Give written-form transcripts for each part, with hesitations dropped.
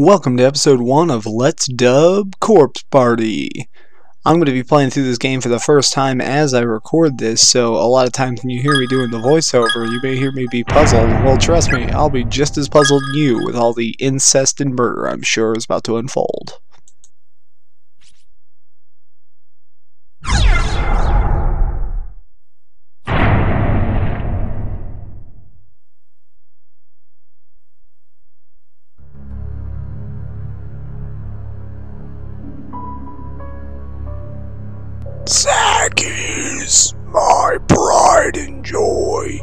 Welcome to episode 1 of Let's Dub Corpse Party. I'm going to be playing through this game for the first time as I record this, so a lot of times when you hear me doing the voiceover, you may hear me be puzzled. Well, trust me, I'll be just as puzzled as you with all the incest and murder I'm sure is about to unfold. Zack is my pride and joy.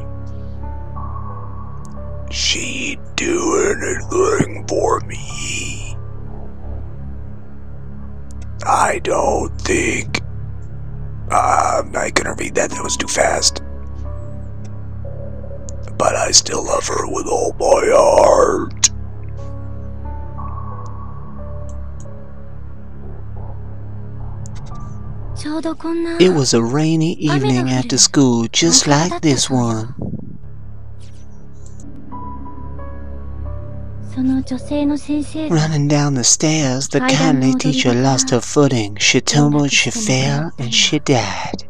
She'd do anything for me. I don't think... I couldn't read that was too fast. But I still love her with all my heart. It was a rainy evening after school, just like this one. Running down the stairs, the kindly teacher lost her footing. She tumbled, she fell, and she died.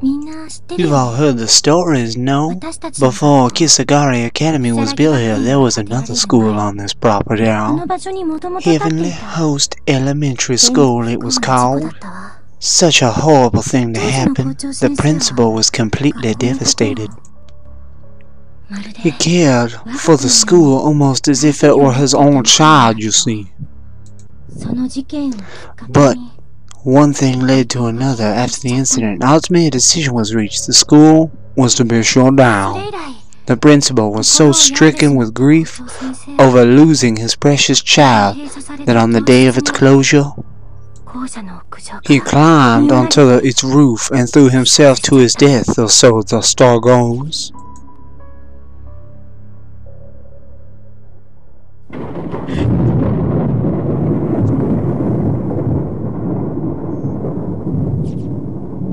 You've all heard the stories, no? Before Kisagari Academy was built here, there was another school on this property. Heavenly Host Elementary School, it was called. Such a horrible thing to happen. The principal was completely devastated. He cared for the school almost as if it were his own child, you see. But one thing led to another after the incident. Ultimately, a decision was reached. The school was to be shut down. The principal was so stricken with grief over losing his precious child that on the day of its closure, he climbed onto its roof and threw himself to his death, or so the story goes.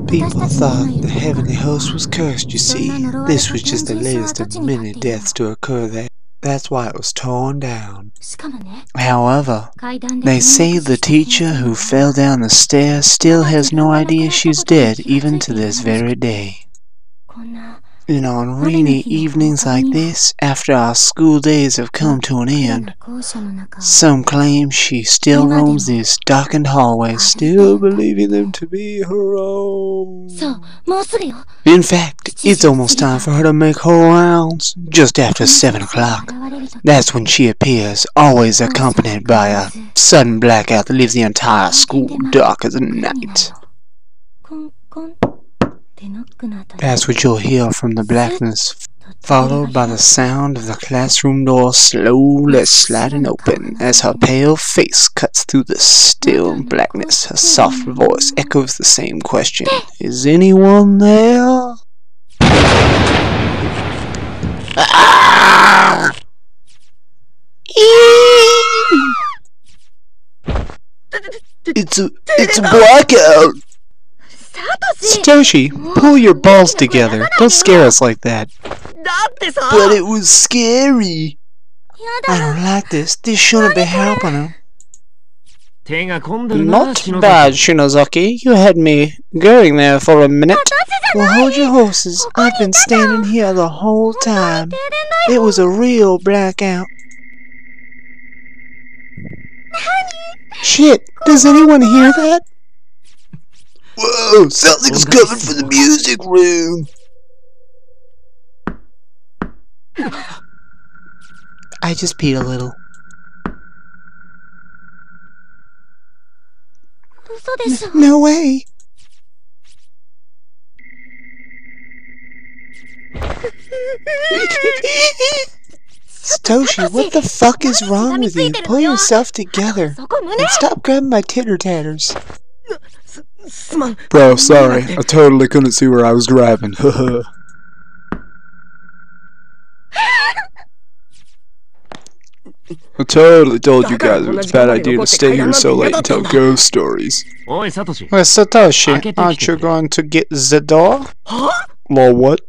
People thought the Heavenly Host was cursed, you see. This was just the latest of many deaths to occur there. That's why it was torn down. However, they say the teacher who fell down the stairs still has no idea she's dead, even to this very day. And on rainy evenings like this, after our school days have come to an end, some claim she still roams these darkened hallways, still believing them to be her own. In fact, it's almost time for her to make her rounds, just after 7 o'clock. That's when she appears, always accompanied by a sudden blackout that leaves the entire school dark as night. That's what you'll hear from the blackness, followed by the sound of the classroom door slowly sliding open as her pale face cuts through the still blackness. Her soft voice echoes the same question. Is anyone there? It's a blackout! Satoshi, pull your balls together. Don't scare us like that. But it was scary. I don't like this. This shouldn't be happening. Not bad, Shinozaki. You had me going there for a minute. Well, hold your horses. I've been standing here the whole time. It was a real blackout. Shit, does anyone hear that? Whoa, sounds like it's coming from the music room. I just peed a little. No way. Satoshi, what the fuck is wrong with you? Pull yourself together and stop grabbing my titter-tatters. Bro, sorry. I totally couldn't see where I was driving. I totally told you guys it was a bad idea to stay here so late and tell ghost stories. Well, Satoshi, aren't you going to get the door? Huh? Well, what?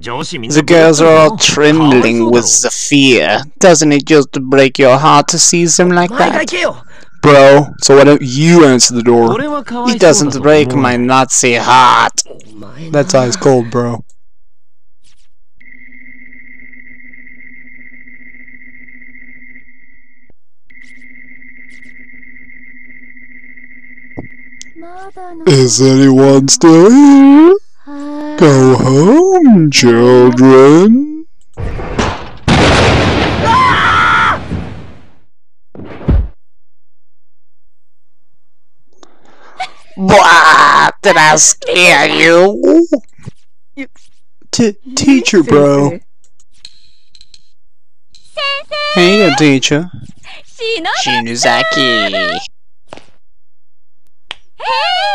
The girls are all trembling with the fear. Doesn't it just break your heart to see them like that? Bro, so why don't you answer the door? It doesn't break my Nazi heart. That's ice cold, bro. Is anyone still here? Go home, children. Blah! Did I scare you? Teacher, bro. Hey, teacher. Shinozaki.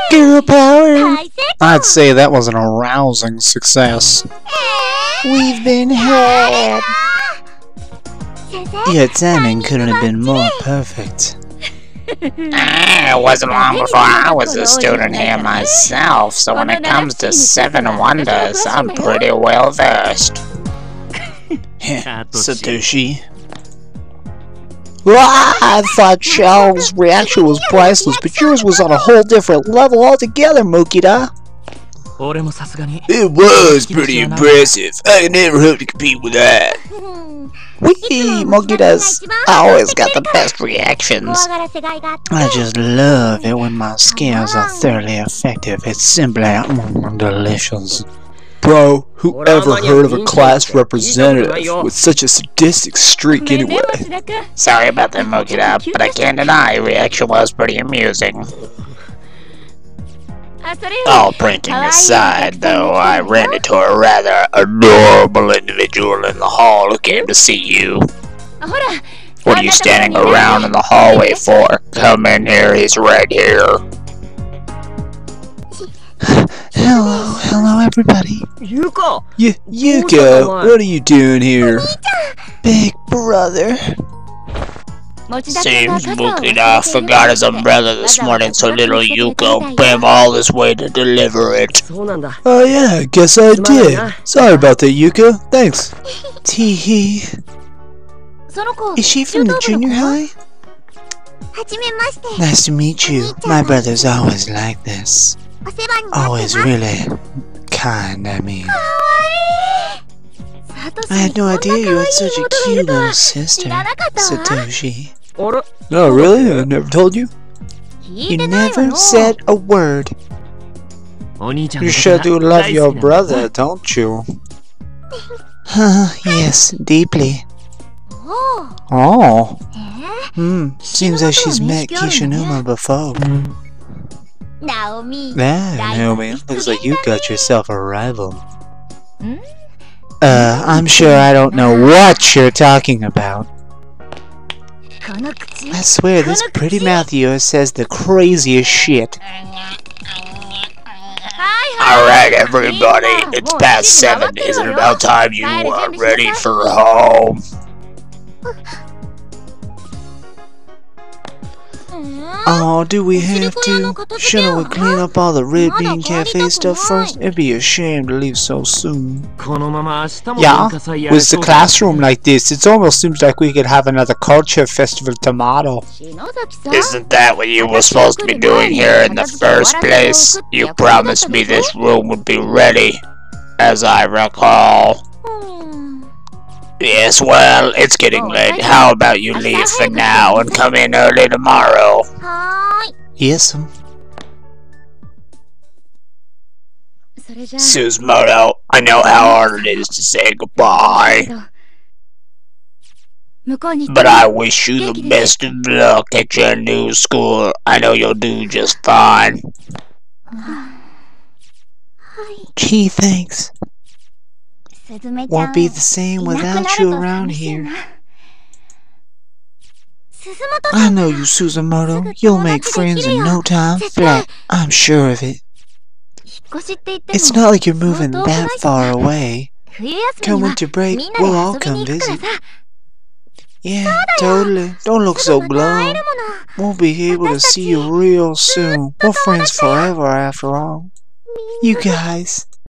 Girl power! I'd say that was an arousing success. We've been had! Your timing couldn't have been more perfect. It wasn't long before I was a student here myself, so when it comes to Seven Wonders, I'm pretty well versed. Satoshi. I thought Shao's reaction was priceless, but yours was on a whole different level altogether, Mukida. It was pretty impressive. I never hope to compete with that. Wee, Mokida's always got the best reactions. I just love it when my skills are thoroughly effective. It's simply delicious. Bro, who ever heard of a class representative with such a sadistic streak anyway? Sorry about that, Mukida, but I can't deny your reaction was pretty amusing. All pranking aside, though, I ran into a rather adorable individual in the hall who came to see you. What are you standing around in the hallway for? Come in here, he's right here. Hello, everybody. Yuka! Yuka, what are you doing here? Big brother. Seems Mukida forgot his umbrella this morning, so little Yuka came all this way to deliver it. Oh yeah, I guess I did. Sorry about that, Yuka. Thanks. Teehee. Is she from the junior high? Nice to meet you. My brother's always like this. Always really kind, I mean. I had no idea you had such a cute little sister, Satoshi. No, really? I never told you? You never said a word. You sure do love your brother, don't you? Yes, deeply. Oh. Seems like she's met Kishinuma before. Naomi. Ah, Naomi, looks like you got yourself a rival. I'm sure I don't know what you're talking about. I swear, this pretty mouth of yours says the craziest shit. Alright, everybody, it's past 7. Is it about time you are ready for home? Oh, do we have to? Shouldn't we clean up all the Red Bean Cafe stuff first? It'd be a shame to leave so soon. Yeah, with the classroom like this, it almost seems like we could have another culture festival tomorrow. Isn't that what you were supposed to be doing here in the first place? You promised me this room would be ready, as I recall. Yes, well, it's getting late. How about you leave for now and come in early tomorrow? Yes, Suzumoto, I know how hard it is to say goodbye. But I wish you the best of luck at your new school. I know you'll do just fine. Gee, thanks. Won't be the same without you around here. I know you, Suzumoto. You'll make friends in no time flat. I'm sure of it. It's not like you're moving that far away. Come winter break, we'll all come visit. Yeah, totally. Don't look so glum. We'll be able to see you real soon. We're friends forever, after all. You guys.